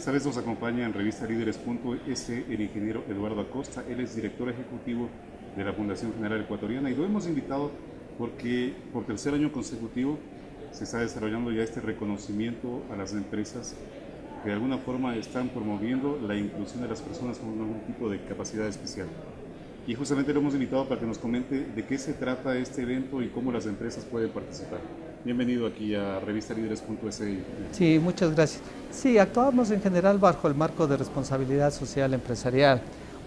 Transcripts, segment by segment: Esta vez nos acompaña en Revista Líderes.es el ingeniero Eduardo Acosta. Él es director ejecutivo de la Fundación General Ecuatoriana y lo hemos invitado porque por tercer año consecutivo se está desarrollando ya este reconocimiento a las empresas que de alguna forma están promoviendo la inclusión de las personas con algún tipo de capacidad especial. Y justamente lo hemos invitado para que nos comente de qué se trata este evento y cómo las empresas pueden participar. Bienvenido aquí a revistalíderes.es. Sí, muchas gracias. Sí, actuamos en general bajo el marco de responsabilidad social empresarial.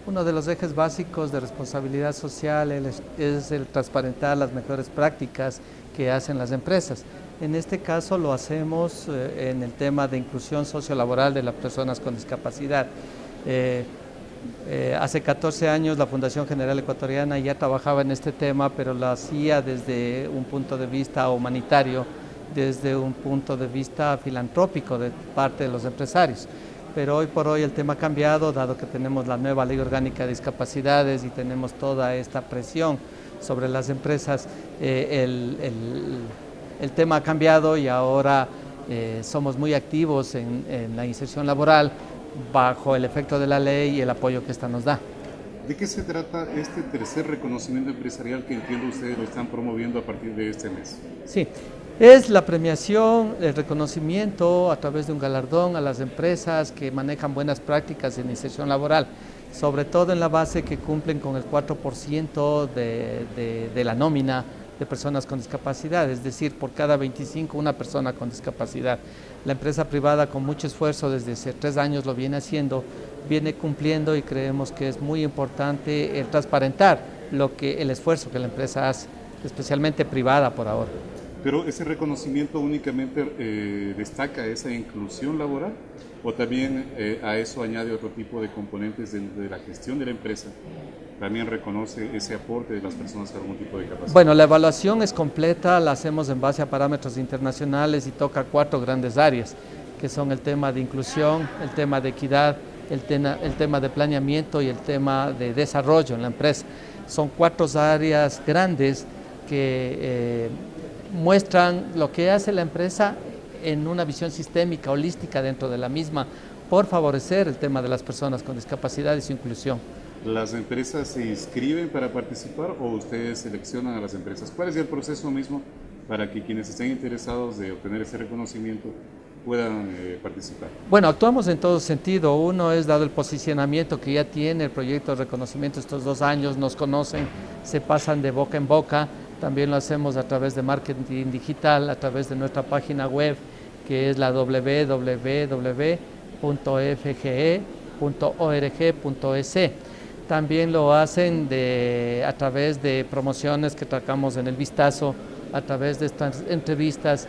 Uno de los ejes básicos de responsabilidad social es el transparentar las mejores prácticas que hacen las empresas. En este caso lo hacemos en el tema de inclusión sociolaboral de las personas con discapacidad. Hace 14 años la Fundación General Ecuatoriana ya trabajaba en este tema, pero lo hacía desde un punto de vista humanitario, desde un punto de vista filantrópico de parte de los empresarios. Pero hoy por hoy el tema ha cambiado, dado que tenemos la nueva Ley Orgánica de Discapacidades y tenemos toda esta presión sobre las empresas. El tema ha cambiado y ahora somos muy activos en la inserción laboral bajo el efecto de la ley y el apoyo que esta nos da. ¿De qué se trata este tercer reconocimiento empresarial que entiendo ustedes lo están promoviendo a partir de este mes? Sí. Es la premiación, el reconocimiento a través de un galardón a las empresas que manejan buenas prácticas en inserción laboral, sobre todo en la base que cumplen con el 4% de la nómina de personas con discapacidad, es decir, por cada 25 una persona con discapacidad. La empresa privada, con mucho esfuerzo desde hace 3 años lo viene haciendo, viene cumpliendo, y creemos que es muy importante el transparentar el esfuerzo que la empresa hace, especialmente privada por ahora. ¿Pero ese reconocimiento únicamente destaca esa inclusión laboral o también a eso añade otro tipo de componentes de la gestión de la empresa? ¿También reconoce ese aporte de las personas con algún tipo de capacidad? Bueno, la evaluación es completa, la hacemos en base a parámetros internacionales y toca 4 grandes áreas, que son el tema de inclusión, el tema de equidad, el tema de planeamiento y el tema de desarrollo en la empresa. Son 4 áreas grandes que muestran lo que hace la empresa en una visión sistémica, holística dentro de la misma, por favorecer el tema de las personas con discapacidad y su inclusión. ¿Las empresas se inscriben para participar o ustedes seleccionan a las empresas? ¿Cuál es el proceso mismo para que quienes estén interesados de obtener ese reconocimiento puedan participar? Bueno, actuamos en todo sentido. Uno es dado el posicionamiento que ya tiene el proyecto de reconocimiento estos 2 años, nos conocen, se pasan de boca en boca. También lo hacemos a través de marketing digital, a través de nuestra página web, que es la www.fge.org.es. También lo hacen a través de promociones que sacamos en El Vistazo, a través de estas entrevistas,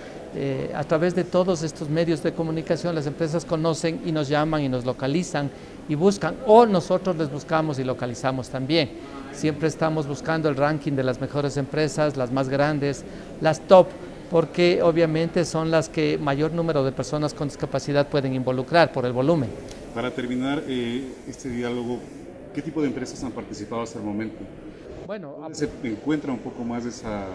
a través de todos estos medios de comunicación. Las empresas conocen y nos llaman y nos localizan y buscan, o nosotros les buscamos y localizamos también. Siempre estamos buscando el ranking de las mejores empresas, las más grandes, las top, porque obviamente son las que mayor número de personas con discapacidad pueden involucrar por el volumen. Para terminar este diálogo, ¿qué tipo de empresas han participado hasta el momento? Bueno, ¿se encuentra un poco más esa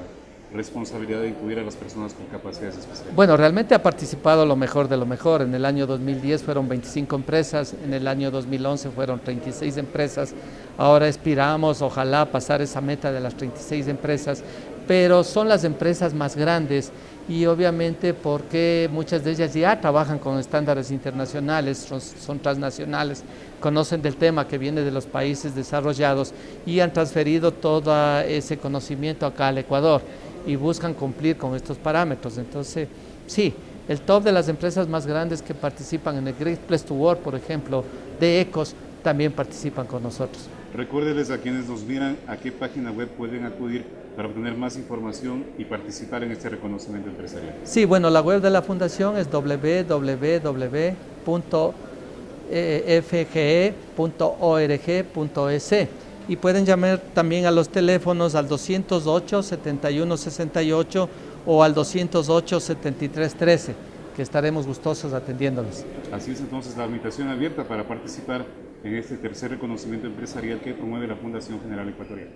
responsabilidad de incluir a las personas con capacidades especiales? Bueno, realmente ha participado lo mejor de lo mejor. En el año 2010 fueron 25 empresas, en el año 2011 fueron 36 empresas. Ahora aspiramos, ojalá, pasar esa meta de las 36 empresas, pero son las empresas más grandes y obviamente porque muchas de ellas ya trabajan con estándares internacionales, son transnacionales, conocen del tema que viene de los países desarrollados y han transferido todo ese conocimiento acá al Ecuador y buscan cumplir con estos parámetros. Entonces, sí, el top de las empresas más grandes que participan en el Great Place to Work, por ejemplo, de Ecos, también participan con nosotros. Recuérdeles a quienes nos miran a qué página web pueden acudir para obtener más información y participar en este reconocimiento empresarial. Sí, bueno, la web de la Fundación es www.fge.org.es y pueden llamar también a los teléfonos al 208-7168 o al 208-7313, que estaremos gustosos atendiéndoles. Así es, entonces, la invitación abierta para participar en este tercer reconocimiento empresarial que promueve la Fundación General Ecuatoriana.